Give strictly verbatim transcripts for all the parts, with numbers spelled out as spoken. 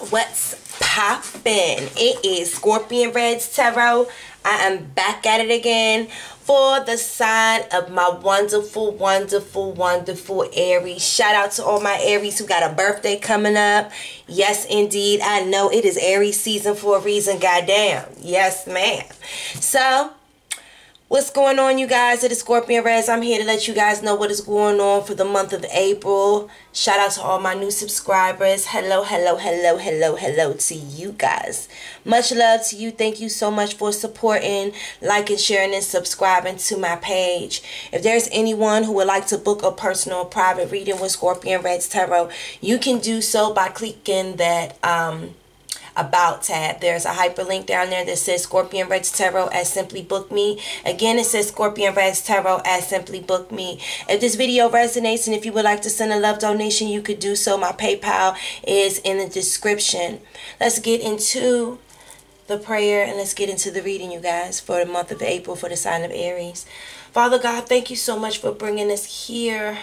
What's poppin'? It is Scorpion Reddz Tarot. I am back at it again for the sign of my wonderful, wonderful, wonderful Aries. Shout out to all my Aries who got a birthday coming up. Yes, indeed. I know it is Aries season for a reason. Goddamn. Yes, ma'am. So, what's going on, you guys? It is Scorpion Reddz. I'm here to let you guys know what is going on for the month of April. Shout out to all my new subscribers. Hello, hello, hello, hello, hello to you guys. Much love to you. Thank you so much for supporting, liking, sharing, and subscribing to my page. If there's anyone who would like to book a personal private reading with Scorpion Reddz Tarot, you can do so by clicking that um, About tab. There's a hyperlink down there that says Scorpion Reddz Tarot as Simply Book Me. Again, it says Scorpion Reddz Tarot as Simply Book Me. If this video resonates and if you would like to send a love donation, you could do so. My PayPal is in the description. Let's get into the prayer and let's get into the reading, you guys, for the month of April for the sign of Aries. Father God, thank you so much for bringing us here.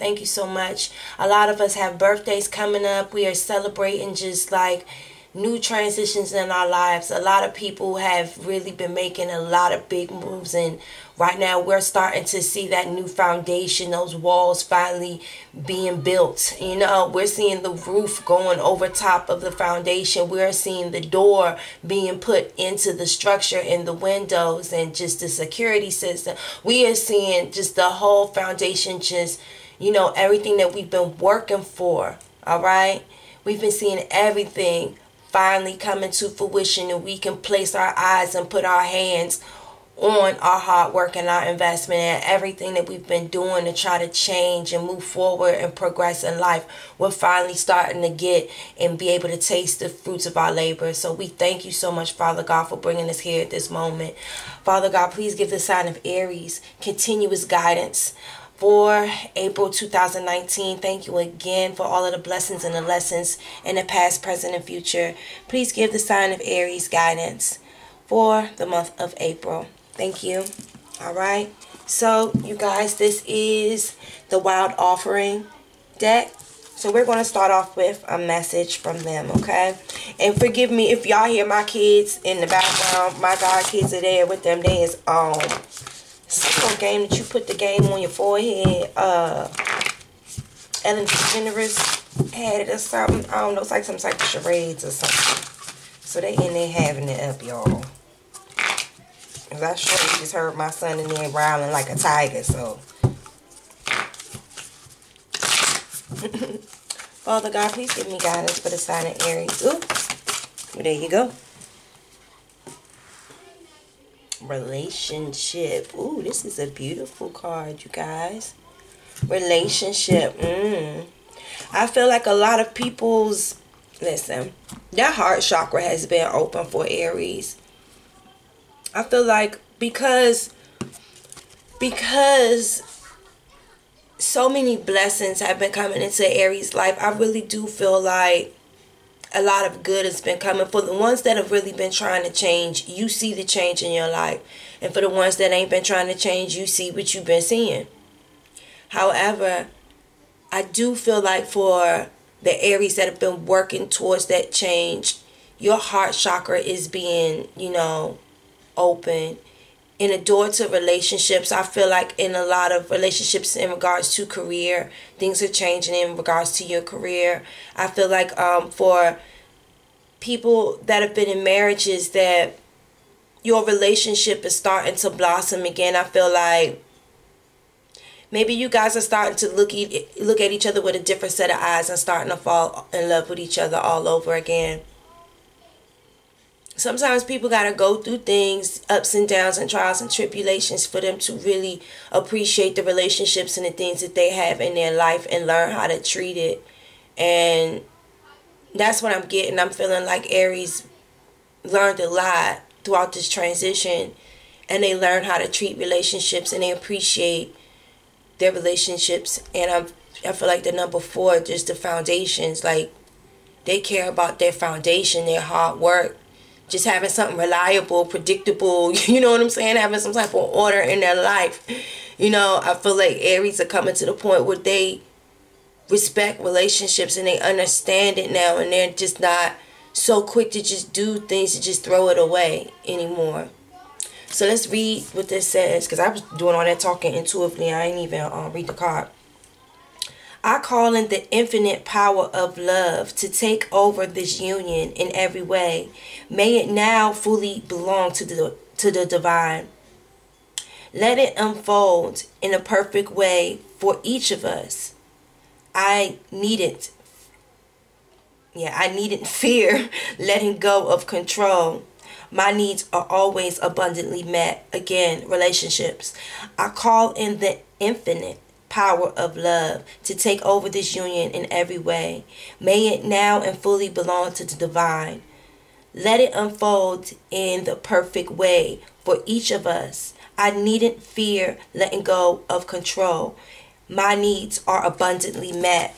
Thank you so much. A lot of us have birthdays coming up. We are celebrating just like new transitions in our lives. A lot of people have really been making a lot of big moves, and right now we're starting to see that new foundation, those walls finally being built. You know, we're seeing the roof going over top of the foundation. We're seeing the door being put into the structure and the windows and just the security system. We are seeing just the whole foundation, just, you know, everything that we've been working for. All right. We've been seeing everything finally coming to fruition, and we can place our eyes and put our hands on our hard work and our investment and everything that we've been doing to try to change and move forward and progress in life. We're finally starting to get and be able to taste the fruits of our labor. So we thank you so much, Father God, for bringing us here at this moment. Father God, please give the sign of Aries continuous guidance for April two thousand nineteen. Thank you again for all of the blessings and the lessons in the past, present, and future. Please give the sign of Aries guidance for the month of April. Thank you. All right. So, you guys, this is the Wild Offering deck. So we're going to start off with a message from them, okay? And forgive me if y'all hear my kids in the background. My God, kids are there with them. They is on. Some old game that you put the game on your forehead. Uh, Ellen DeGeneres had it or something. I don't know. It's like some type of charades or something. So they in there having it up, y'all. Because I sure just heard my son in there growling like a tiger, so. Father God, please give me guidance for the sign of Aries. Ooh. Well, there you go. Relationship. Ooh, this is a beautiful card, you guys. Relationship. Mm. I feel like a lot of people's, listen, their heart chakra has been open for Aries. I feel like because, because so many blessings have been coming into Aries' life, I really do feel like a lot of good has been coming. For the ones that have really been trying to change, you see the change in your life. And for the ones that ain't been trying to change, you see what you've been seeing. However, I do feel like for the Aries that have been working towards that change, your heart chakra is being, you know, open. In a door to relationships, I feel like in a lot of relationships in regards to career, things are changing in regards to your career. I feel like um, for people that have been in marriages, that your relationship is starting to blossom again. I feel like maybe you guys are starting to look, e look at each other with a different set of eyes and starting to fall in love with each other all over again. Sometimes people got to go through things, ups and downs and trials and tribulations, for them to really appreciate the relationships and the things that they have in their life and learn how to treat it. And that's what I'm getting. I'm feeling like Aries learned a lot throughout this transition, and they learned how to treat relationships and they appreciate their relationships. And I'm, I feel like the number four, just the foundations, like they care about their foundation, their hard work. Just having something reliable, predictable, you know what I'm saying? Having some type of order in their life. You know, I feel like Aries are coming to the point where they respect relationships and they understand it now, and they're just not so quick to just do things, to just throw it away anymore. So let's read what this says, because I was doing all that talking intuitively. I didn't even um, read the card. I call in the infinite power of love to take over this union in every way. May it now fully belong to the, to the divine. Let it unfold in a perfect way for each of us. I need it. Yeah, I needn't fear letting go of control. My needs are always abundantly met. Again, relationships. I call in the infinite power of love to take over this union in every way. May it now and fully belong to the divine. Let it unfold in the perfect way for each of us. I needn't fear letting go of control. My needs are abundantly met.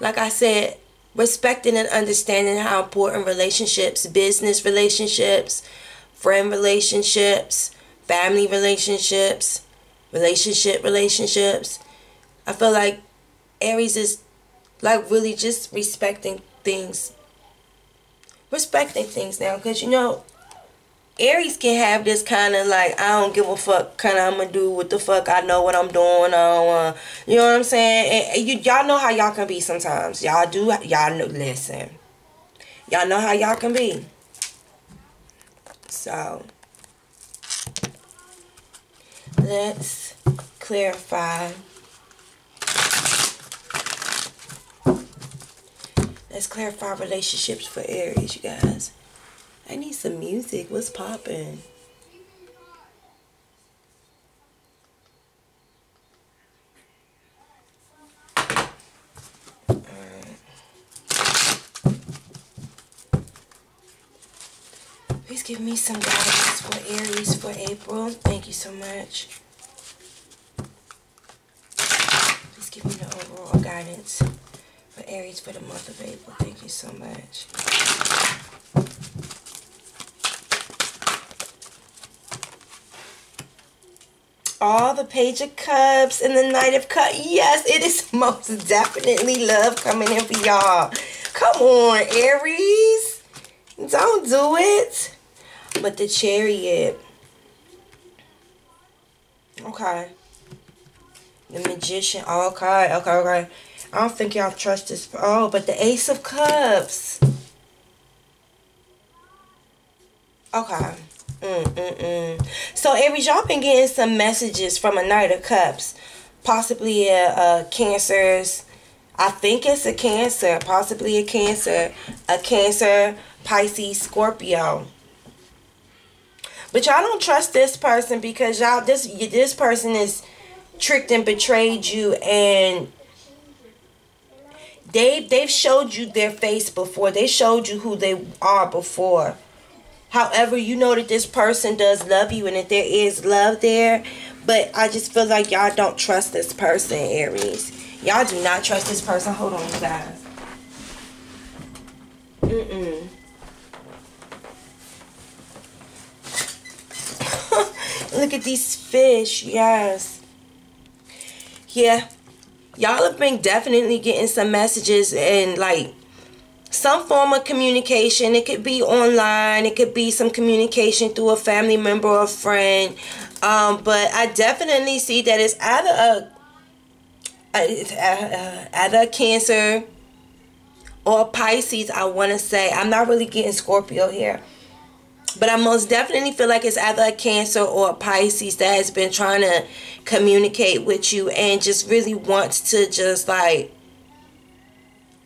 Like I said, respecting and understanding how important relationships, business relationships, friend relationships, family relationships, relationship relationships. I feel like Aries is like really just respecting things. Respecting things now, because you know, Aries can have this kind of like, I don't give a fuck, kind of I'm going to do what the fuck, I know what I'm doing, I don't, uh, you know what I'm saying, and, and y'all know how y'all can be sometimes, y'all do, y'all know, listen, y'all know how y'all can be, so, let's clarify, let's clarify relationships for Aries, you guys. I need some music. What's poppin'? All right. Please give me some guidance for Aries for April. Thank you so much. Please give me the overall guidance for Aries for the month of April. Thank you so much. All the Page of Cups and the Knight of Cups. Yes, it is most definitely love coming in for y'all. Come on, Aries. Don't do it. But the Chariot. Okay. The Magician. Oh, okay, okay, okay. I don't think y'all trust this. Oh, but the Ace of Cups. Okay. Mm-mm-mm. So Aries, y'all been getting some messages from a Knight of Cups, possibly a, a Cancer's, I think it's a Cancer, possibly a Cancer, a Cancer, Pisces, Scorpio. But y'all don't trust this person because y'all this this person is tricked and betrayed you, and they they've showed you their face before. They showed you who they are before. However, you know that this person does love you and that there is love there. But I just feel like y'all don't trust this person, Aries. Y'all do not trust this person. Hold on, you guys. Mm-mm. Look at these fish. Yes. Yeah. Y'all have been definitely getting some messages and like some form of communication. It could be online. It could be some communication through a family member or a friend. Um, but I definitely see that it's either a, a, a, either a Cancer or a Pisces, I want to say. I'm not really getting Scorpio here. But I most definitely feel like it's either a Cancer or a Pisces that has been trying to communicate with you and just really wants to just like,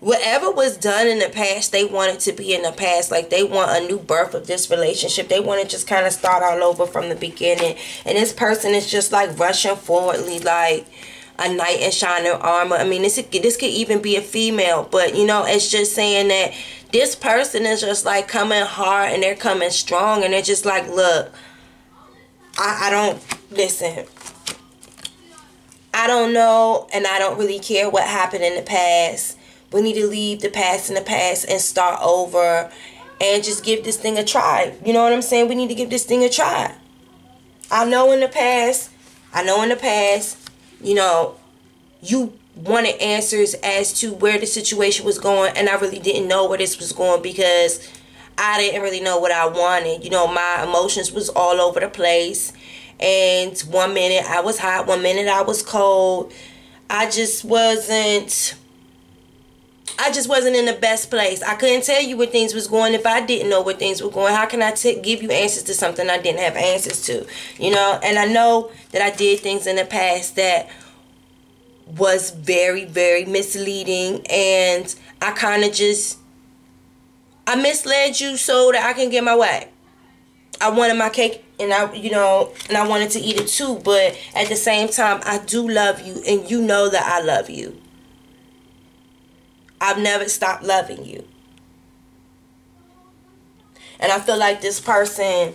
whatever was done in the past, they want it to be in the past. Like, they want a new birth of this relationship. They want to just kind of start all over from the beginning. And this person is just, like, rushing forwardly like a knight in shining armor. I mean, this, this could even be a female. But, you know, it's just saying that this person is just, like, coming hard and they're coming strong. And they're just like, look, I, I don't, listen, I don't know and I don't really care what happened in the past. We need to leave the past in the past and start over and just give this thing a try. You know what I'm saying? We need to give this thing a try. I know in the past, I know in the past, you know, you wanted answers as to where the situation was going, and I really didn't know where this was going because I didn't really know what I wanted. You know, my emotions was all over the place, and one minute I was hot, one minute I was cold. I just wasn't I just wasn't in the best place. I couldn't tell you where things was going if I didn't know where things were going. How can I t give you answers to something I didn't have answers to? You know, and I know that I did things in the past that was very, very misleading, and I kind of just I misled you so that I can get my way. I wanted my cake, and I, you know, and I wanted to eat it too, but at the same time, I do love you, and you know that I love you. I've never stopped loving you. And I feel like this person,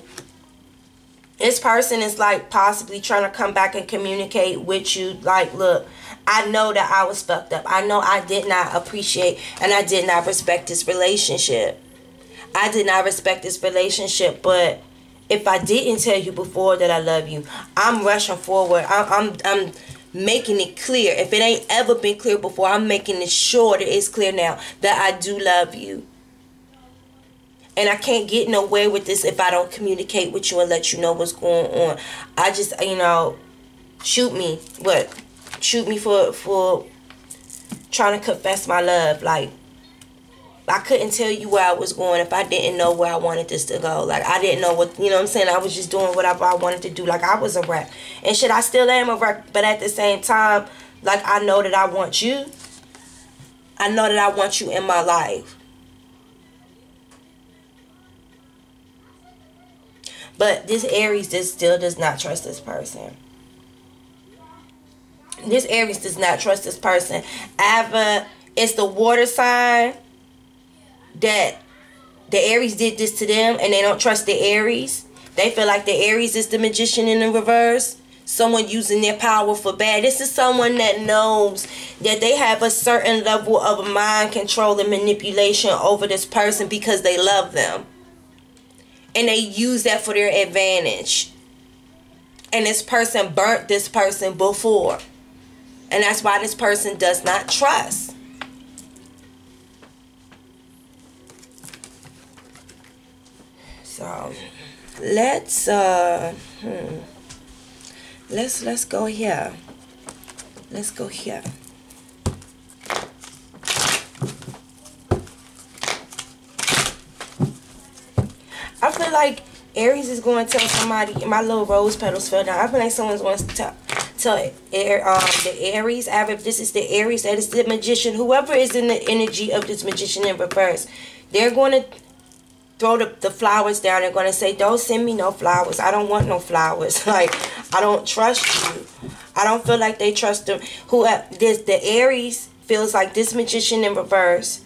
this person is like possibly trying to come back and communicate with you. Like, look, I know that I was fucked up. I know I did not appreciate and I did not respect this relationship. I did not respect this relationship, but if I didn't tell you before that I love you, I'm rushing forward. I'm, I'm, I'm making it clear. If it ain't ever been clear before, I'm making it sure that it's clear now that I do love you. And I can't get nowhere with this if I don't communicate with you and let you know what's going on. I just, you know, shoot me. What? Shoot me for, for trying to confess my love. Like, I couldn't tell you where I was going if I didn't know where I wanted this to go. Like, I didn't know what, you know what I'm saying? I was just doing whatever I wanted to do. Like, I was a wreck. And shit, I still am a wreck. But at the same time, like, I know that I want you. I know that I want you in my life. But this Aries just still does not trust this person. This Aries does not trust this person. Either it's the water sign that the Aries did this to them and they don't trust the Aries. They feel like the Aries is the magician in the reverse. Someone using their power for bad. This is someone that knows that they have a certain level of mind control and manipulation over this person because they love them. And they use that for their advantage. And this person burnt this person before. And that's why this person does not trust. So let's uh hmm. let's let's go here. Let's go here. I feel like Aries is going to tell somebody, my little rose petals fell down. I feel like someone's going to tell, tell um, the Aries, either if this is the Aries, that is the magician, whoever is in the energy of this magician in reverse, they're going to throw the, the flowers down. They're going to say, don't send me no flowers. I don't want no flowers. Like, I don't trust you. I don't feel like they trust them. Who, this, the Aries feels like this magician in reverse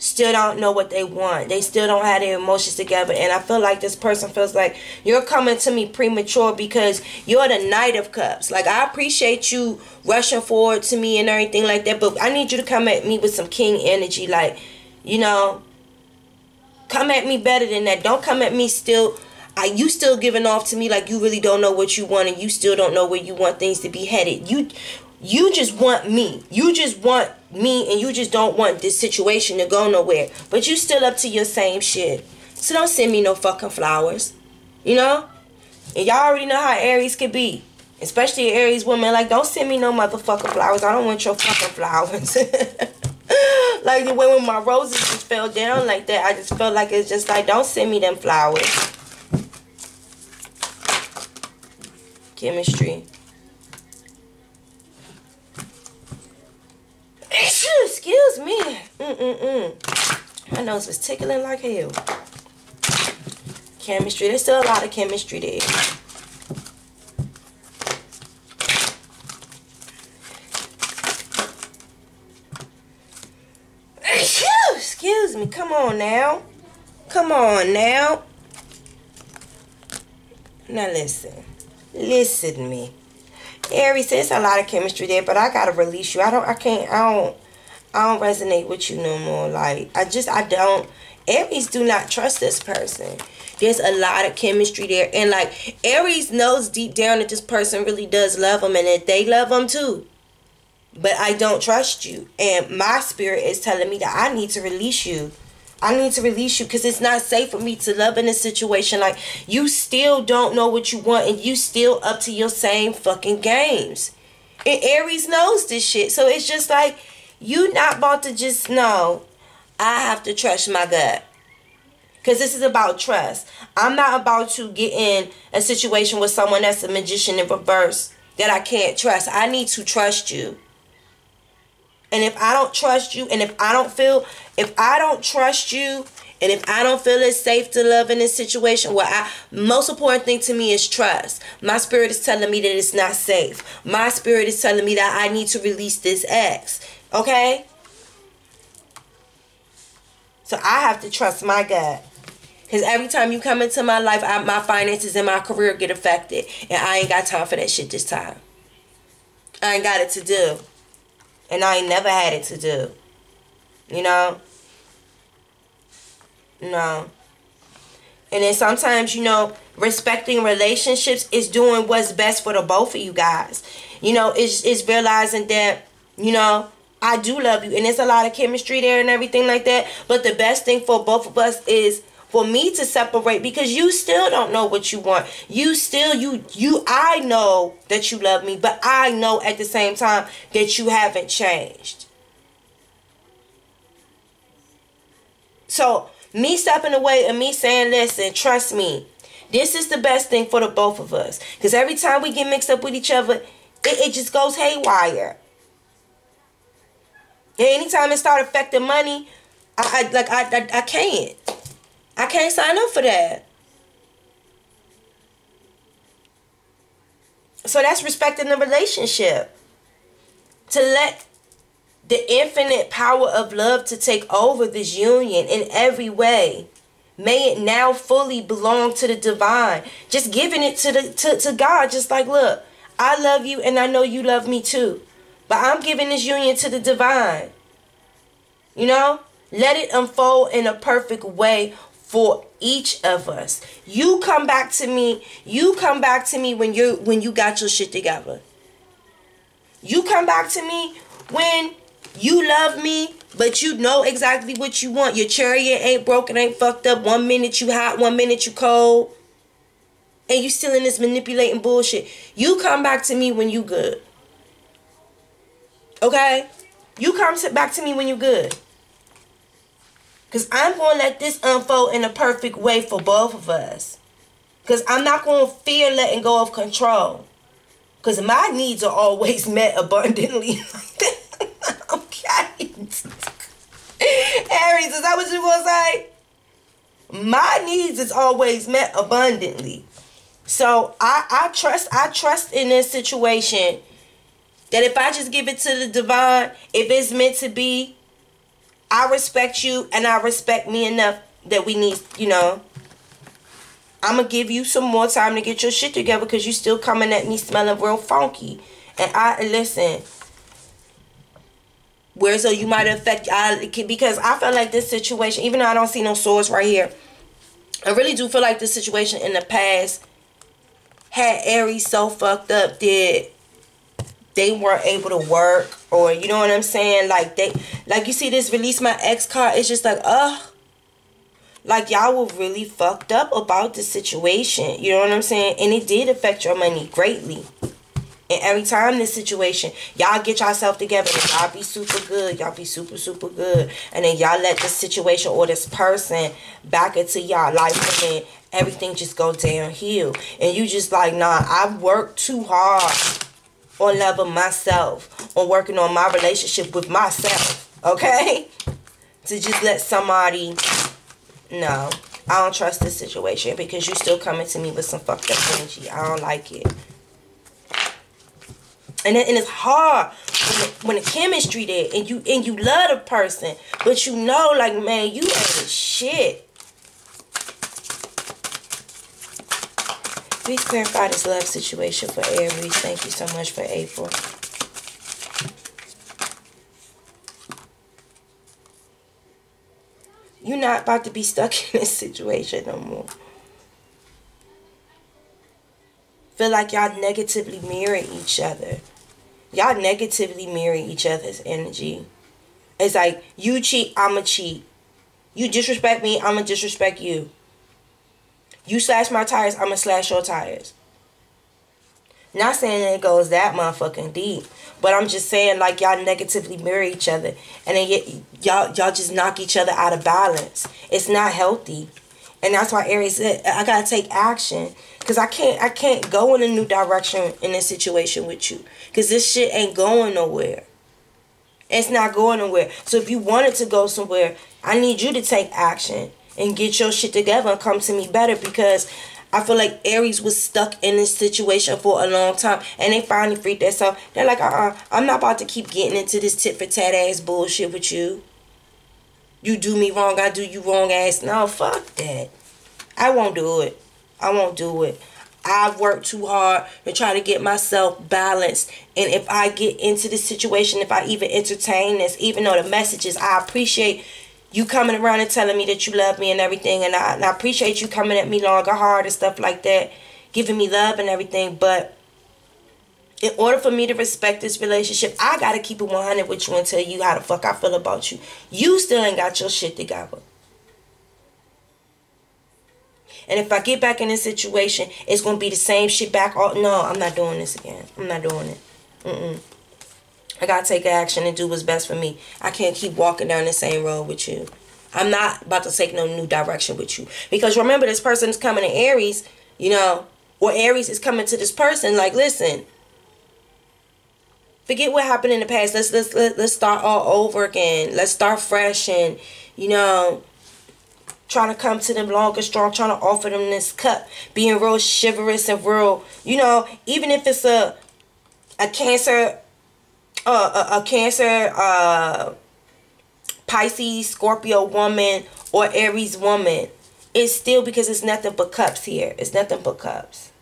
still don't know what they want. They still don't have their emotions together. And I feel like this person feels like you're coming to me premature because you're the Knight of Cups. Like, I appreciate you rushing forward to me and everything like that, but I need you to come at me with some king energy. Like, you know, come at me better than that. Don't come at me still. Are you still giving off to me like you really don't know what you want and you still don't know where you want things to be headed? You... You just want me. You just want me, and you just don't want this situation to go nowhere. But you still up to your same shit. So don't send me no fucking flowers. You know? And y'all already know how Aries could be. Especially Aries women. Like, don't send me no motherfucking flowers. I don't want your fucking flowers. Like, the way when my roses just fell down like that, I just felt like it's just like, don't send me them flowers. Chemistry. Excuse me. Mm-mm-mm. My nose was tickling like hell. Chemistry. There's still a lot of chemistry there. Excuse me. Come on now. Come on now. Now listen. Listen to me. Aries, there's a lot of chemistry there, but I gotta release you. I don't I can't I don't I don't resonate with you no more. Like, I just, I don't. Aries do not trust this person. There's a lot of chemistry there. And, like, Aries knows deep down that this person really does love them and that they love them too. But I don't trust you. And my spirit is telling me that I need to release you. I need to release you because it's not safe for me to love in this situation. Like, you still don't know what you want and you still up to your same fucking games. And Aries knows this shit. So it's just like, you not about to just know. I have to trust my gut. Because this is about trust. I'm not about to get in a situation with someone that's a magician in reverse that I can't trust. I need to trust you. And if I don't trust you, and if I don't feel, if I don't trust you, and if I don't feel it's safe to love in this situation, well, I, most important thing to me is trust. My spirit is telling me that it's not safe. My spirit is telling me that I need to release this ex. Okay? So I have to trust my God. Because every time you come into my life, I, my finances and my career get affected. And I ain't got time for that shit this time. I ain't got it to do. And I ain't never had it to do. You know? No. And then sometimes, you know, respecting relationships is doing what's best for the both of you guys. You know, it's, it's realizing that, you know, I do love you. And there's a lot of chemistry there and everything like that. But the best thing for both of us is for me to separate because you still don't know what you want. You still, you, you, I know that you love me, but I know at the same time that you haven't changed. So me stepping away and me saying, listen, trust me, this is the best thing for the both of us. Because every time we get mixed up with each other, it, it just goes haywire. And anytime it start affecting money, I, I like I, I I can't. I can't sign up for that. So that's respecting the relationship. To let the infinite power of love to take over this union in every way. May it now fully belong to the divine. Just giving it to the to, to God. Just like, look, I love you and I know you love me too. But I'm giving this union to the divine. You know? Let it unfold in a perfect way for each of us. You come back to me. You come back to me when you when you got your shit together. You come back to me when you love me, but you know exactly what you want. Your chariot ain't broken, ain't fucked up. One minute you hot, one minute you cold. And you still in this manipulating bullshit. You come back to me when you good. Okay? You come back to me when you good. Because I'm going to let this unfold in a perfect way for both of us. Because I'm not going to fear letting go of control. Because my needs are always met abundantly. Okay. Aries, is that what you going to say? My needs is always met abundantly. So I, I trust, I trust in this situation. That if I just give it to the divine, if it's meant to be, I respect you and I respect me enough that we need, you know, I'm going to give you some more time to get your shit together because you still coming at me smelling real funky. And I, listen, where so you might affect, I, because I feel like this situation, even though I don't see no swords right here, I really do feel like this situation in the past had Aries so fucked up that they weren't able to work, or you know what I'm saying? Like they, like you see this release my ex card. It's just like, ugh, like y'all were really fucked up about the situation. You know what I'm saying? And it did affect your money greatly. And every time this situation, y'all get yourself together. Y'all be super good. Y'all be super super good. And then y'all let this situation or this person back into y'all life, and then everything just go downhill. And you just like, nah, I've worked too hard on loving myself, on working on my relationship with myself, okay? To just let somebody know, I don't trust this situation because you're still coming to me with some fucked up energy. I don't like it. And, it, and it's hard when the, when the chemistry there and you, and you love the person, but you know, like, man, you ain't shit. Please clarify this love situation for Aries. Thank you so much for April. You're not about to be stuck in this situation no more. Feel like y'all negatively mirror each other. Y'all negatively mirror each other's energy. It's like, you cheat, I'ma cheat. You disrespect me, I'ma disrespect you. You slash my tires, I'ma slash your tires. Not saying it goes that motherfucking deep, but I'm just saying, like, y'all negatively mirror each other, and then y'all y'all just knock each other out of balance. It's not healthy, and that's why Aries said, I gotta take action, cause I can't I can't go in a new direction in this situation with you, cause this shit ain't going nowhere. It's not going nowhere. So if you wanted to go somewhere, I need you to take action and get your shit together and come to me better, because I feel like Aries was stuck in this situation for a long time, and they finally freaked themselves. They're like, uh-uh, I'm not about to keep getting into this tit-for-tat ass bullshit with you. You do me wrong, I do you wrong ass. No, fuck that. I won't do it. I won't do it. I've worked too hard to try to get myself balanced. And if I get into this situation, if I even entertain this, even though the message is, I appreciate you coming around and telling me that you love me and everything, and I, and I appreciate you coming at me longer, hard, and stuff like that, giving me love and everything, but in order for me to respect this relationship, I gotta keep it one hundred with you and tell you how the fuck I feel about you. You still ain't got your shit together. And if I get back in this situation, it's gonna be the same shit back. All, no, I'm not doing this again. I'm not doing it. Mm-mm. I gotta take action and do what's best for me. I can't keep walking down the same road with you. I'm not about to take no new direction with you. Because remember, this person is coming to Aries, you know, or Aries is coming to this person like, listen, forget what happened in the past. Let's, let's, let's start all over again. Let's start fresh and, you know, trying to come to them long and strong, trying to offer them this cup, being real chivalrous and real, you know, even if it's a, a cancer... Uh, a, a Cancer, uh, Pisces, Scorpio woman, or Aries woman, it's still, because it's nothing but cups here. It's nothing but cups.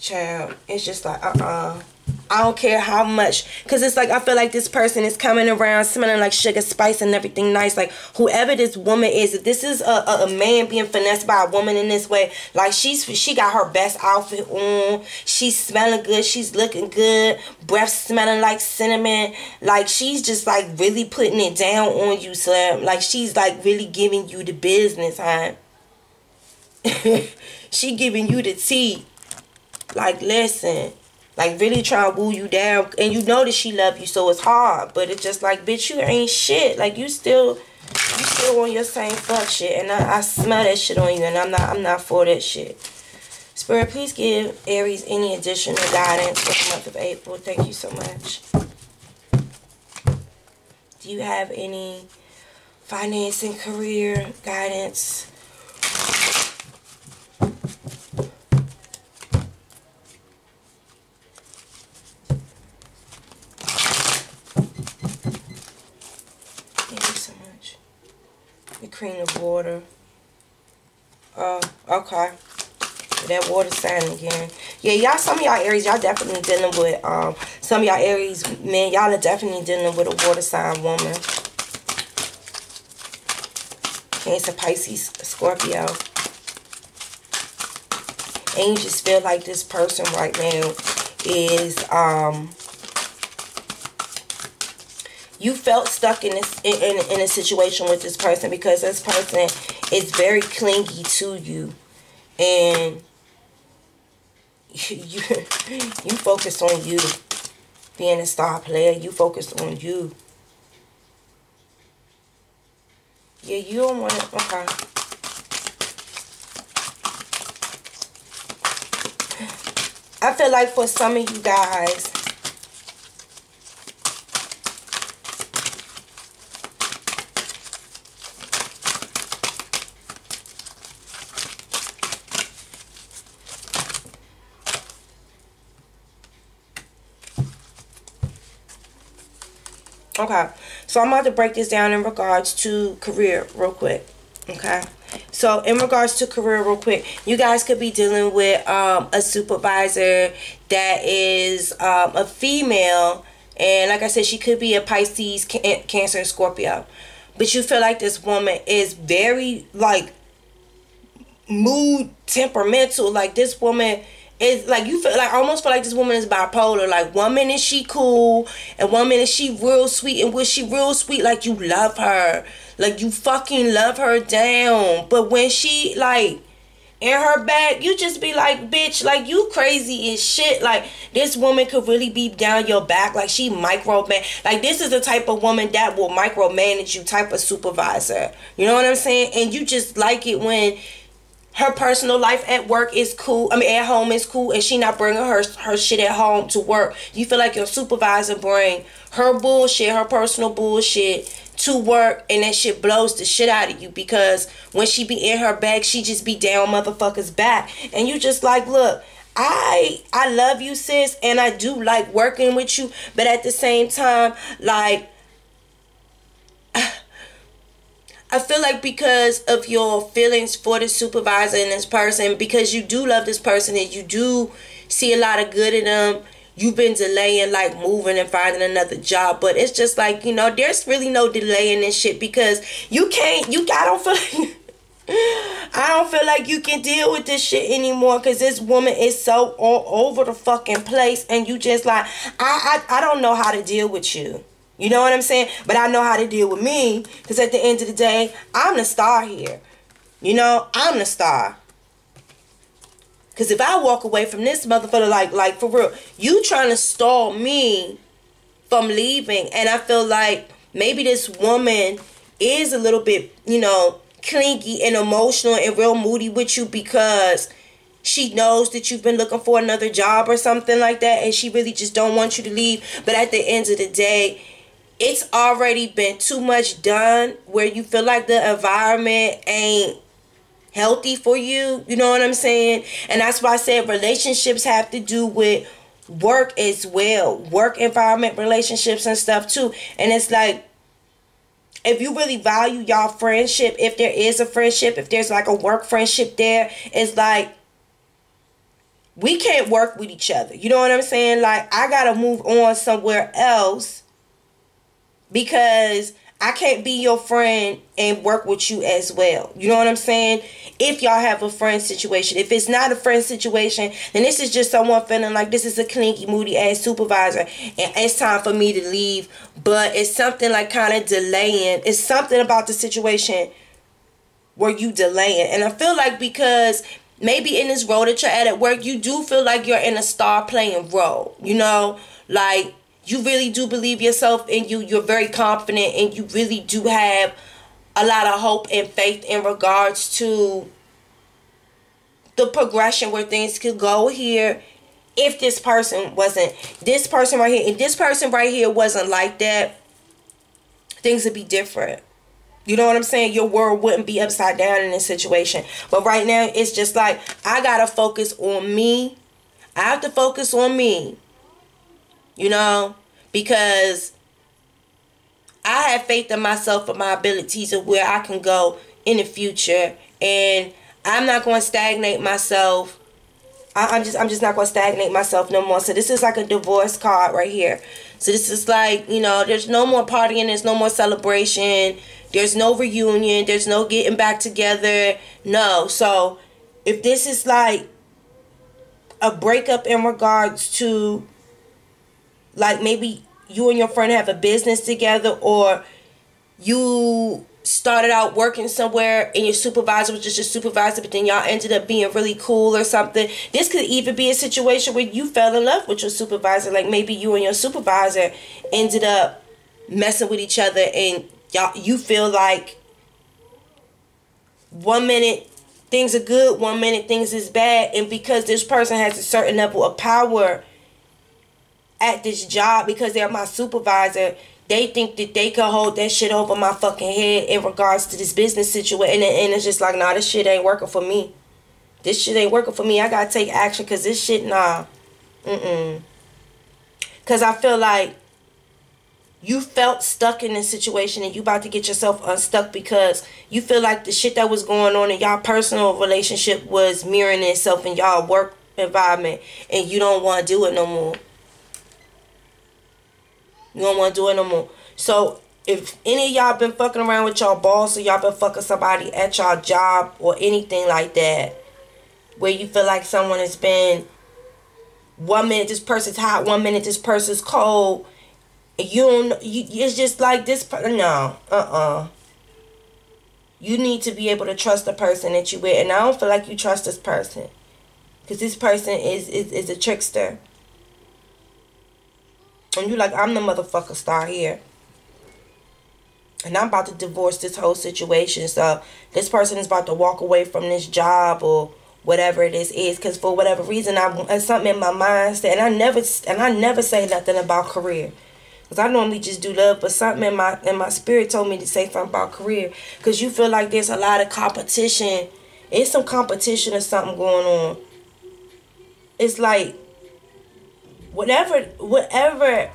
Child, it's just like, uh-uh. I don't care how much, because it's like, I feel like this person is coming around smelling like sugar, spice, and everything nice. Like, whoever this woman is, if this is a, a, a man being finessed by a woman in this way, like, she's she got her best outfit on, she's smelling good, she's looking good, breath smelling like cinnamon, like, she's just, like, really putting it down on you, Slim. Like, she's, like, really giving you the business, huh? She giving you the tea. Like, listen, like, really trying to woo you down, and you know that she love you, so it's hard, but it's just like, bitch, you ain't shit. Like, you still, you still on your same fuck shit, and I, I smell that shit on you, and I'm not, I'm not for that shit. Spirit, please give Aries any additional guidance for the month of April. Thank you so much. Do you have any finance and career guidance? Of water. Oh, uh, okay. That water sign again. Yeah, y'all, some of y'all Aries, y'all definitely dealing with, um, some of y'all Aries men, y'all are definitely dealing with a water sign woman. Cancer, Pisces, Scorpio. And you just feel like this person right now is, um, you felt stuck in this in, in, in a situation with this person, because this person is very clingy to you, and you you focus on you being a star player. You focus on you. Yeah, you don't want to. Okay. I feel like for some of you guys, okay, so I'm about to break this down in regards to career real quick, okay? So in regards to career real quick, you guys could be dealing with um, a supervisor that is um, a female, And like I said, she could be a Pisces, can Cancer, and Scorpio. But you feel like this woman is very, like, mood temperamental. Like, this woman is, like, you feel like, I almost feel like this woman is bipolar. Like, one minute she cool, and one minute she real sweet. And when she real sweet, like, you love her. Like, you fucking love her down. But when she, like, in her back, you just be like, bitch, like, you crazy as shit. Like, this woman could really be down your back. Like, she micromanage. Like, this is the type of woman that will micromanage you, type of supervisor. You know what I'm saying? And you just like it when her personal life at work is cool. I mean, at home is cool, and she not bringing her, her shit at home to work. You feel like your supervisor bring her bullshit, her personal bullshit, to work, and that shit blows the shit out of you, because when she be in her bag, she just be down motherfuckers back, and you just like, look, I I love you, sis, and I do like working with you, but at the same time, like, I feel like because of your feelings for the supervisor and this person, because you do love this person and you do see a lot of good in them, you've been delaying, like, moving and finding another job. But it's just like, you know, there's really no delay in this shit, because you can't, you, I don't feel like, I don't feel like you can deal with this shit anymore, because this woman is so all over the fucking place, and you just like, I, I, I don't know how to deal with you. You know what I'm saying? But I know how to deal with me, because at the end of the day, I'm the star here. You know, I'm the star. Because if I walk away from this motherfucker, like, like for real, you trying to stall me from leaving. And I feel like maybe this woman is a little bit, you know, clingy and emotional and real moody with you, because she knows that you've been looking for another job or something like that, and she really just don't want you to leave. But at the end of the day, it's already been too much done where you feel like the environment ain't healthy for you. You know what I'm saying? And that's why I said relationships have to do with work as well. Work environment, relationships and stuff too. And it's like, if you really value y'all friendship, if there is a friendship, if there's like a work friendship there, it's like, we can't work with each other. You know what I'm saying? Like, I gotta move on somewhere else, because I can't be your friend and work with you as well. You know what I'm saying? If y'all have a friend situation. If it's not a friend situation, then this is just someone feeling like this is a clingy, moody ass supervisor, and it's time for me to leave. But it's something like kind of delaying. It's something about the situation where you delaying. And I feel like because maybe in this role that you're at at work, you do feel like you're in a star playing role. You know? Like, you really do believe yourself, and you, you're very confident, and you really do have a lot of hope and faith in regards to the progression where things could go here if this person wasn't, this person right here, and this person right here wasn't like that, things would be different. You know what I'm saying? Your world wouldn't be upside down in this situation. But right now, it's just like, I gotta focus on me. I have to focus on me. You know, because I have faith in myself and my abilities and where I can go in the future, and I'm not going to stagnate myself. I, I'm just, I'm just not going to stagnate myself no more. So this is like a divorce card right here. So this is like, you know, there's no more partying, there's no more celebration, there's no reunion, there's no getting back together. No. So if this is like a breakup in regards to, like, maybe you and your friend have a business together, or you started out working somewhere and your supervisor was just your supervisor, but then y'all ended up being really cool or something. This could even be a situation where you fell in love with your supervisor. Like, maybe you and your supervisor ended up messing with each other, and y'all, you feel like one minute things are good, one minute things is bad. And because this person has a certain level of power at this job, because they're my supervisor, they think that they could hold that shit over my fucking head in regards to this business situation. And, and it's just like, nah, this shit ain't working for me. This shit ain't working for me. I gotta take action, because this shit, nah. Mm-mm. Because I feel like you felt stuck in this situation, and you about to get yourself unstuck, because you feel like the shit that was going on in y'all personal relationship was mirroring itself in y'all work environment, and you don't want to do it no more. You don't want to do it no more. So if any of y'all been fucking around with y'all boss, or y'all been fucking somebody at y'all job or anything like that, where you feel like someone has been, one minute this person's hot, one minute this person's cold, you don't, you, it's just like this, no, uh-uh. You need to be able to trust the person that you with, and I don't feel like you trust this person, because this person is, is, is a trickster. And you like, I'm the motherfucker star here. And I'm about to divorce this whole situation. So this person is about to walk away from this job or whatever it is is. Because for whatever reason, I something in my mind said, and I never and I never say nothing about career, because I normally just do love. But something in my in my spirit told me to say something about career, because you feel like there's a lot of competition. It's some competition or something going on. It's like whatever, whatever.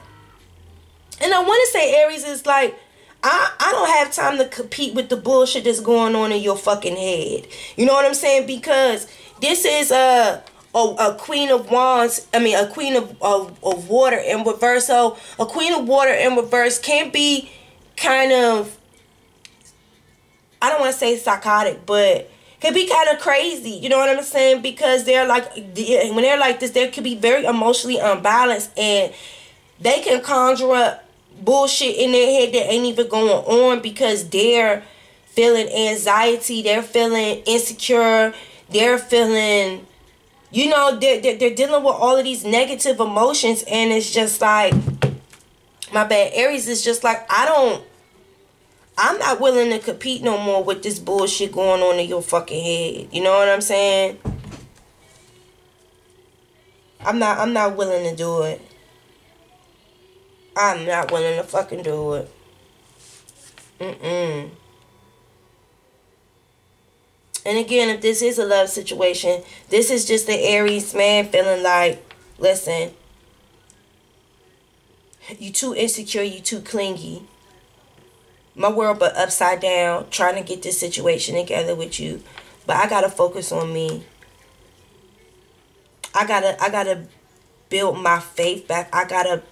And I want to say Aries is like, I, I don't have time to compete with the bullshit that's going on in your fucking head. You know what I'm saying? Because this is a a, a Queen of Wands. I mean, a Queen of, of, of Water in reverse. So a Queen of Water in reverse can be kind of, I don't want to say psychotic, but can be kind of crazy. You know what I'm saying? Because they're like, when they're like this, they could be very emotionally unbalanced, and they can conjure up bullshit in their head that ain't even going on, because they're feeling anxiety, they're feeling insecure, they're feeling, you know, they're, they're, they're dealing with all of these negative emotions. And it's just like, my bad, Aries is just like, I don't, I'm not willing to compete no more with this bullshit going on in your fucking head. You know what I'm saying? I'm not, I'm not willing to do it. I'm not willing to fucking do it. Mm-mm. And again, if this is a love situation, this is just the Aries man feeling like, listen, you too insecure, you too clingy. My world but upside down, trying to get this situation together with you. But I gotta focus on me. I gotta, I gotta build my faith back. I gotta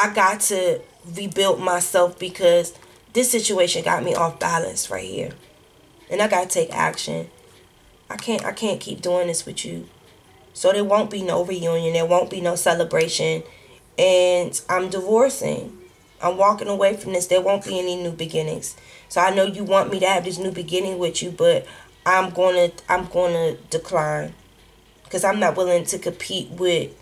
I got to rebuild myself, because this situation got me off balance right here. And I got to take action. I can't I can't keep doing this with you. So there won't be no reunion. There won't be no celebration. And I'm divorcing. I'm walking away from this. There won't be any new beginnings. So I know you want me to have this new beginning with you, but I'm going to I'm going to decline, because I'm not willing to compete with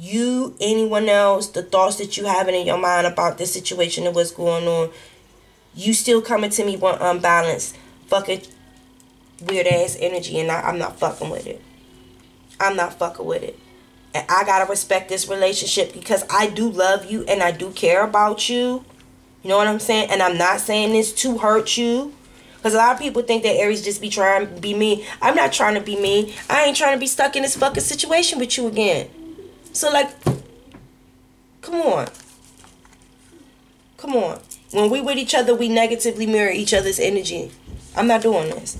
you, anyone else, the thoughts that you having in your mind about this situation and what's going on. You still coming to me with unbalanced, fucking weird ass energy, and I, I'm not fucking with it. I'm not fucking with it. And I gotta respect this relationship, because I do love you and I do care about you. You know what I'm saying? And I'm not saying this to hurt you, because a lot of people think that Aries just be trying to be mean. I'm not trying to be mean. I ain't trying to be stuck in this fucking situation with you again. So, like, come on. Come on. When we with each other, we negatively mirror each other's energy. I'm not doing this.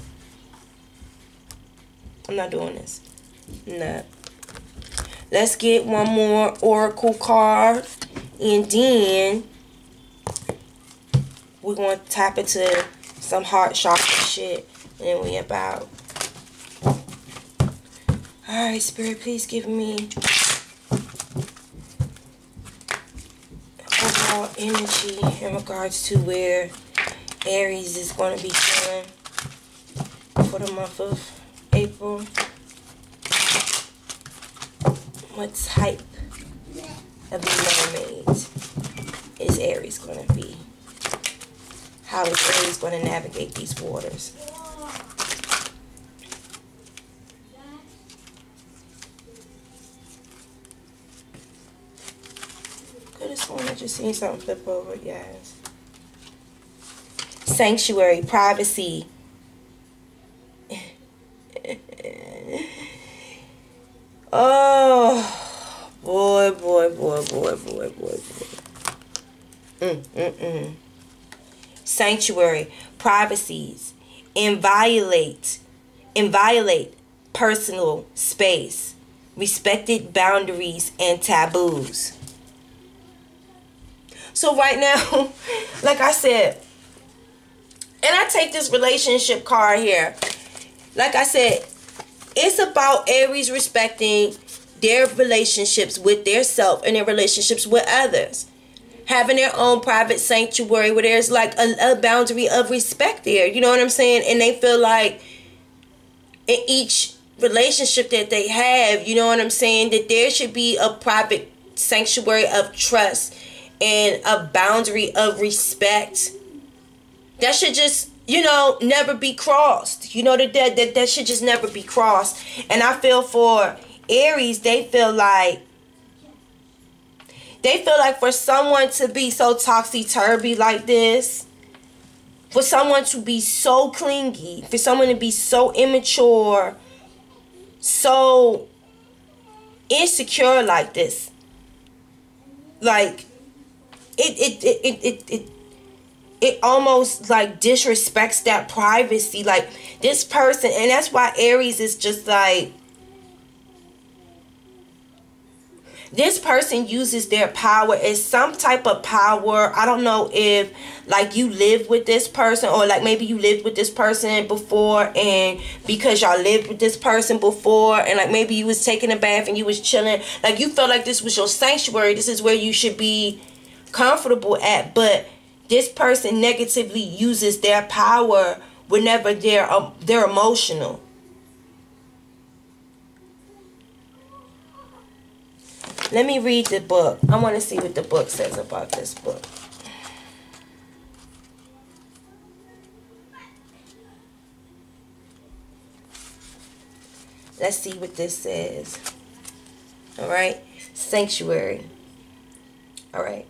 I'm not doing this. Nah. Let's get one more oracle card, and then we're going to tap into some heart-shocking shit. And then we about. All right, Spirit, please give me energy in regards to where Aries is going to be feeling for the month of April. What type of mermaid is Aries going to be? How is Aries going to navigate these waters? Just seen something flip over, guys. Sanctuary, privacy. Oh, boy, boy, boy, boy, boy, boy, boy. Mm, mm, mm. Sanctuary, privacies, inviolate, inviolate personal space, respected boundaries and taboos. So right now, like I said, and I take this relationship card here. Like I said, it's about Aries respecting their relationships with their self and their relationships with others. Having their own private sanctuary where there's like a, a boundary of respect there. You know what I'm saying? And they feel like in each relationship that they have, you know what I'm saying, that there should be a private sanctuary of trust and a boundary of respect. That should just, you know, never be crossed. You know, that that, that, that should just never be crossed. And I feel for Aries, they feel like, they feel like for someone to be so topsy-turvy like this, for someone to be so clingy, for someone to be so immature, so insecure like this, like, it, it, it, it, it, it It almost like disrespects that privacy. Like this person, and that's why Aries is just like, this person uses their power as some type of power. I don't know if like you live with this person, or like maybe you lived with this person before, and because y'all lived with this person before, and like maybe you was taking a bath and you was chilling, like you felt like this was your sanctuary. This is where you should be comfortable at, but this person negatively uses their power whenever they're um, they're emotional. Let me read the book. I want to see what the book says about this book. Let's see what this says. All right. Sanctuary. All right.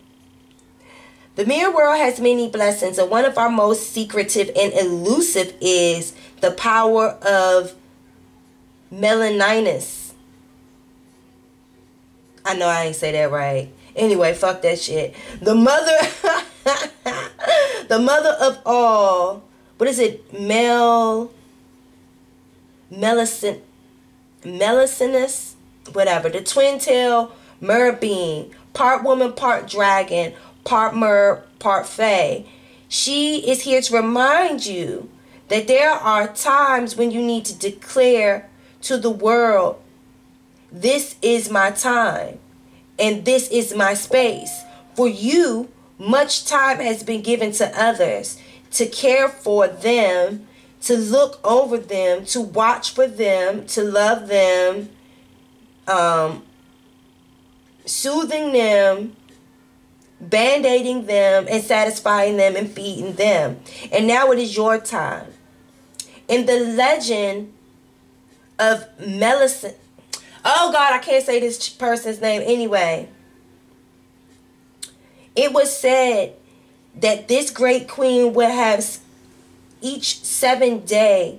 The mirror world has many blessings, and one of our most secretive and elusive is the power of melaninus. I know I ain't say that right. Anyway, fuck that shit. The mother, the mother of all. What is it? Mel, Melisande, Melisinus, whatever. The twin-tail merbeam, part woman, part dragon, part mer, part fae. She is here to remind you that there are times when you need to declare to the world, this is my time and this is my space. For you, much time has been given to others, to care for them, to look over them, to watch for them, to love them, um, soothing them, band-aiding them, and satisfying them and feeding them. And now it is your time. In the legend of Melisande, oh God, I can't say this person's name anyway, it was said that this great queen would have each seven day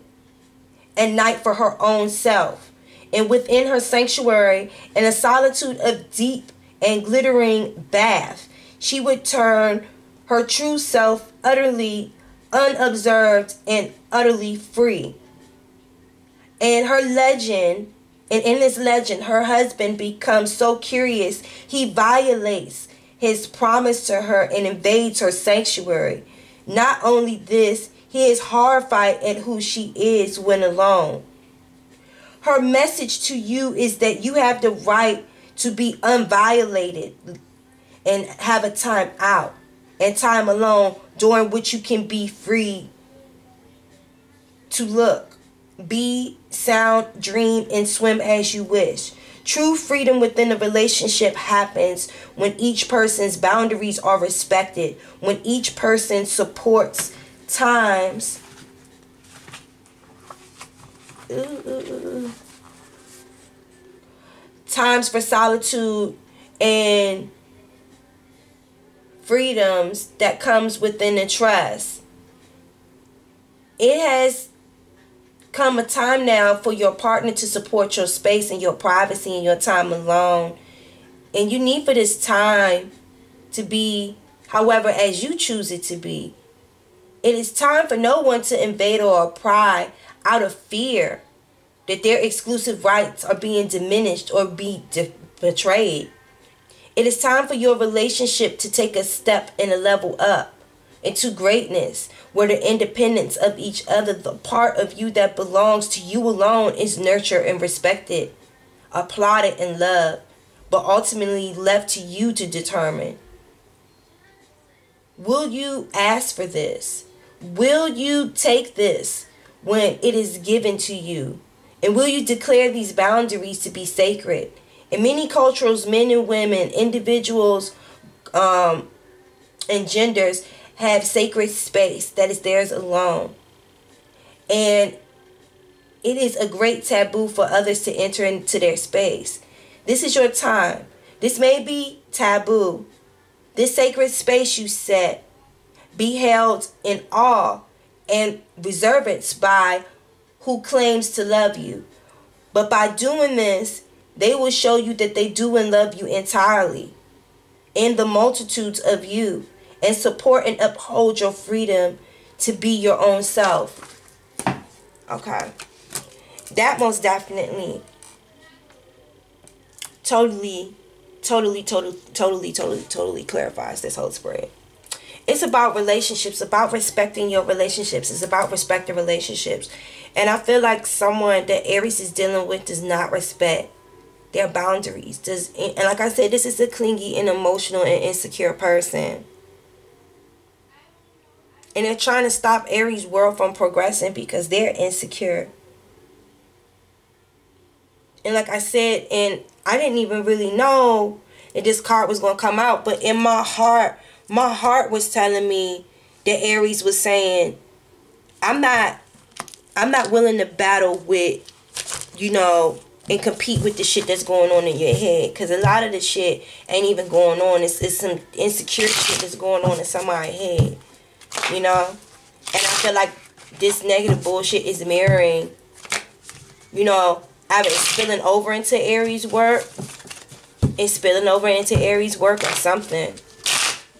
and night for her own self, and within her sanctuary, in a solitude of deep and glittering bath, she would turn her true self utterly unobserved and utterly free. And her legend, and in this legend, her husband becomes so curious, he violates his promise to her and invades her sanctuary. Not only this, he is horrified at who she is when alone. Her message to you is that you have the right to be unviolated and have a time out and time alone during which you can be free to look, be, sound, dream, and swim as you wish. True freedom within a relationship happens when each person's boundaries are respected, when each person supports times. Ooh. Times for solitude and freedoms that comes within the trust. It has come a time now for your partner to support your space and your privacy and your time alone. And you need for this time to be however as you choose it to be. It is time for no one to invade or pry out of fear that their exclusive rights are being diminished or be betrayed. It is time for your relationship to take a step and a level up into greatness, where the independence of each other, the part of you that belongs to you alone, is nurtured and respected, applauded and loved, but ultimately left to you to determine. Will you ask for this? Will you take this when it is given to you? And will you declare these boundaries to be sacred? In many cultures, men and women, individuals, um, and genders have sacred space that is theirs alone. And it is a great taboo for others to enter into their space. This is your time. This may be taboo. This sacred space you set, be held in awe and reverence by who claims to love you. But by doing this, they will show you that they do and love you entirely, in the multitudes of you, and support and uphold your freedom to be your own self. Okay. That most definitely, totally, totally, totally, totally, totally, totally clarifies this whole spread. It's about relationships, about respecting your relationships. It's about respecting relationships. And I feel like someone that Aries is dealing with does not respect their boundaries. Does, and like I said, this is a clingy and emotional and insecure person. And they're trying to stop Aries' world from progressing because they're insecure. And like I said, and I didn't even really know that this card was going to come out. But in my heart, my heart was telling me that Aries was saying, I'm not, I'm not willing to battle with, you know, and compete with the shit that's going on in your head. Because a lot of the shit ain't even going on. It's, it's some insecure shit that's going on in somebody's head. You know? And I feel like this negative bullshit is mirroring, you know, I've been spilling over into Aries' work. It's spilling over into Aries' work or something.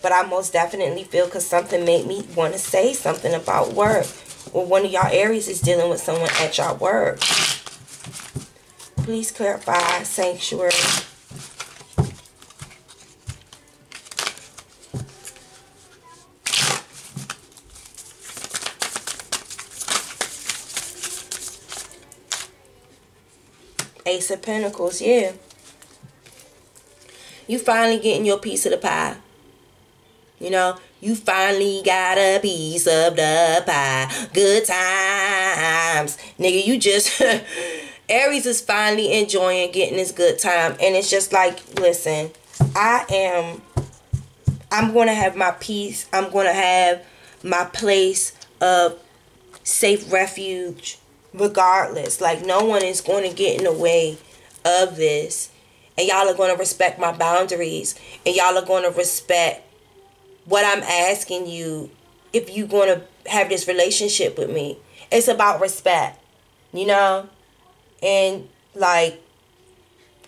But I most definitely feel, because something made me want to say something about work. Or one of y'all Aries is dealing with someone at y'all work. Please clarify, sanctuary. Ace of Pentacles, yeah. You finally getting your piece of the pie. You know, you finally got a piece of the pie. Good times. Nigga, you just... Aries is finally enjoying getting this good time. And it's just like, listen, I am... I'm going to have my peace. I'm going to have my place of safe refuge. Regardless, like, no one is going to get in the way of this, and y'all are going to respect my boundaries, and y'all are going to respect what I'm asking you. If you're going to have this relationship with me, it's about respect, you know. And like,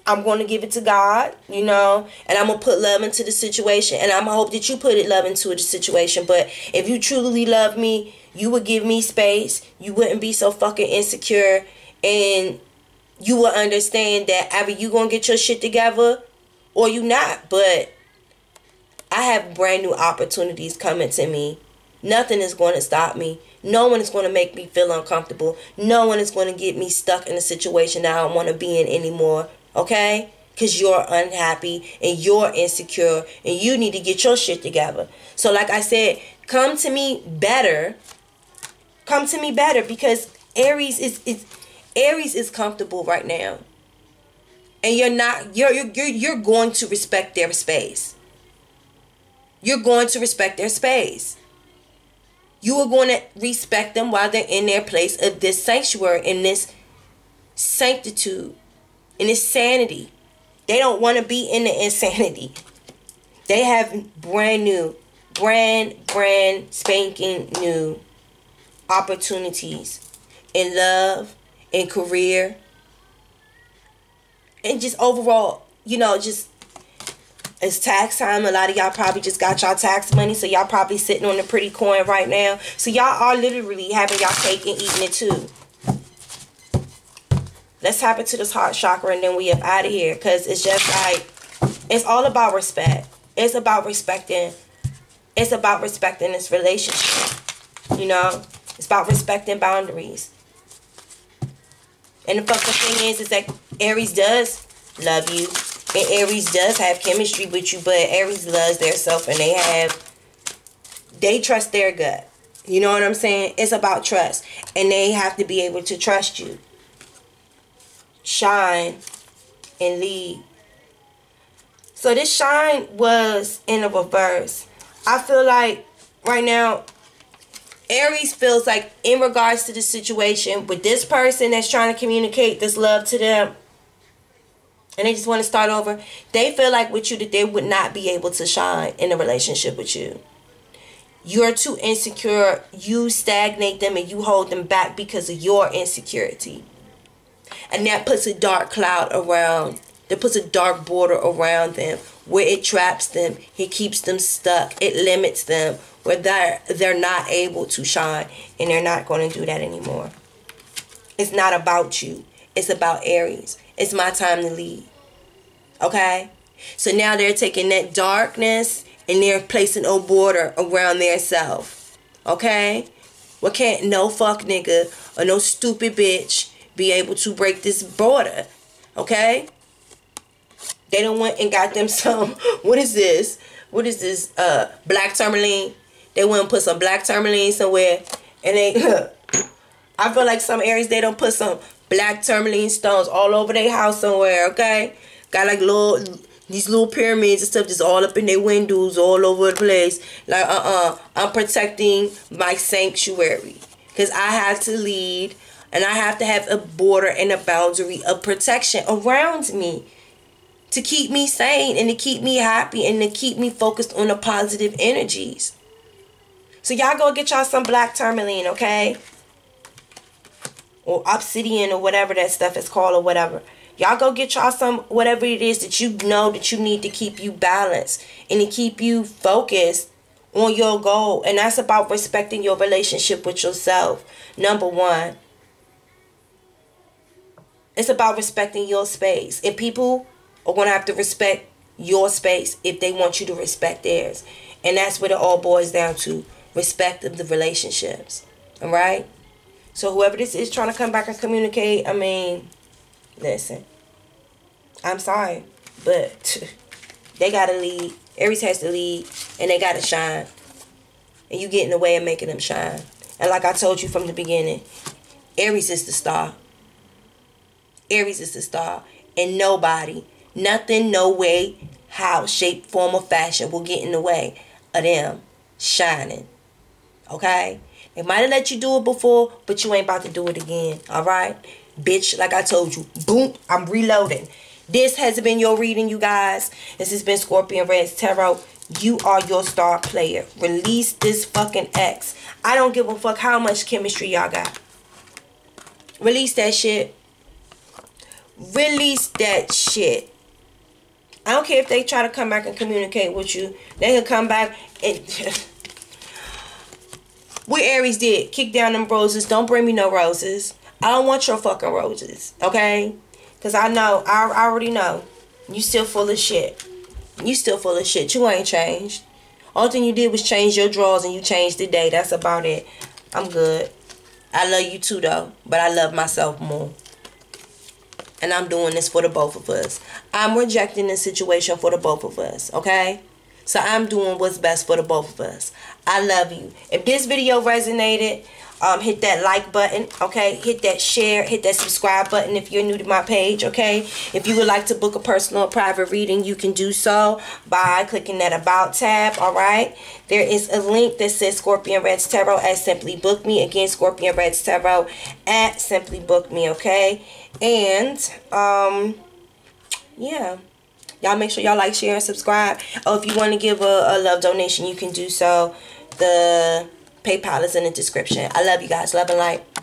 I'm going to give it to God, you know, and I'm going to put love into the situation, and I'm going to hope that you put it love into the situation. But if you truly love me, you would give me space. You wouldn't be so fucking insecure. And you would understand that either you going to get your shit together or you not. But I have brand new opportunities coming to me. Nothing is going to stop me. No one is going to make me feel uncomfortable. No one is going to get me stuck in a situation that I don't want to be in anymore. Okay? Because you're unhappy and you're insecure and you need to get your shit together. So like I said, come to me better. Come to me better, because Aries is, is Aries is comfortable right now. And you're not, you're, you're, you're going to respect their space. You're going to respect their space. You are going to respect them while they're in their place of this sanctuary, in this sanctitude, in this sanity. They don't want to be in the insanity. They have brand new, brand, brand spanking new opportunities in love, in career, and just overall, you know, just it's tax time. A lot of y'all probably just got y'all tax money, so y'all probably sitting on a pretty coin right now. So y'all are literally having y'all cake and eating it too. Let's hop into this heart chakra and then we up out of here, because it's just like, It's all about respect. It's about respecting. It's about respecting this relationship. You know, it's about respecting boundaries. And the fucking thing is, is that Aries does love you. And Aries does have chemistry with you. But Aries loves their self and they have, they trust their gut. You know what I'm saying? It's about trust. And they have to be able to trust you. Shine and lead. So this shine was in a reverse. I feel like right now, Aries feels like in regards to the situation with this person that's trying to communicate this love to them, and they just want to start over, they feel like with you that they would not be able to shine in a relationship with you. You're too insecure. You stagnate them and you hold them back because of your insecurity. And that puts a dark cloud around. That puts a dark border around them where it traps them. It keeps them stuck. It limits them where they're, they're not able to shine. And they're not going to do that anymore. It's not about you. It's about Aries. It's my time to lead. Okay? So now they're taking that darkness and they're placing a border around their self. Okay? Well, can't no fuck nigga or no stupid bitch be able to break this border, okay? They don't want and got them some, what is this? What is this, uh, black tourmaline? They wouldn't put some black tourmaline somewhere, and they, I feel like some Aries, they don't put some black tourmaline stones all over their house somewhere, okay? Got like little, these little pyramids and stuff just all up in their windows, all over the place. Like, uh-uh, I'm protecting my sanctuary, because I have to lead. And I have to have a border and a boundary of protection around me to keep me sane and to keep me happy and to keep me focused on the positive energies. So y'all go get y'all some black tourmaline, okay? Or obsidian or whatever that stuff is called or whatever. Y'all go get y'all some whatever it is that you know that you need to keep you balanced and to keep you focused on your goal. And that's about respecting your relationship with yourself, number one. It's about respecting your space. And people are going to have to respect your space if they want you to respect theirs. And that's what it all boils down to. Respect of the relationships. All right? So whoever this is trying to come back and communicate, I mean, listen. I'm sorry. But they got to lead. Aries has to lead. And they got to shine. And you get in the way of making them shine. And like I told you from the beginning, Aries is the star. Aries is the star, and nobody, nothing, no way, how, shape, form, or fashion will get in the way of them shining, okay? They might have let you do it before, but you ain't about to do it again, all right? Bitch, like I told you, boom, I'm reloading. This has been your reading, you guys. This has been Scorpion Reddz Tarot. You are your star player. Release this fucking ex. I don't give a fuck how much chemistry y'all got. Release that shit. Release that shit. I don't care if they try to come back and communicate with you. They can come back and... what Aries did. Kick down them roses. Don't bring me no roses. I don't want your fucking roses. Okay? Because I know. I, I already know. You still full of shit. You still full of shit. You ain't changed. All thing you did was change your drawers and you changed the day. That's about it. I'm good. I love you too though. But I love myself more. And I'm doing this for the both of us. I'm rejecting this situation for the both of us, okay? So I'm doing what's best for the both of us. I love you. If this video resonated, um, hit that like button, okay? Hit that share, hit that subscribe button if you're new to my page, okay? If you would like to book a personal or private reading, you can do so by clicking that About tab, all right? There is a link that says Scorpion Reddz Tarot at Simply Book Me. Again, Scorpion Reddz Tarot at Simply Book Me, okay? And, um, yeah, y'all make sure y'all like, share, and subscribe. Oh, if you want to give a, a love donation, you can do so. The PayPal is in the description. I love you guys. Love and light.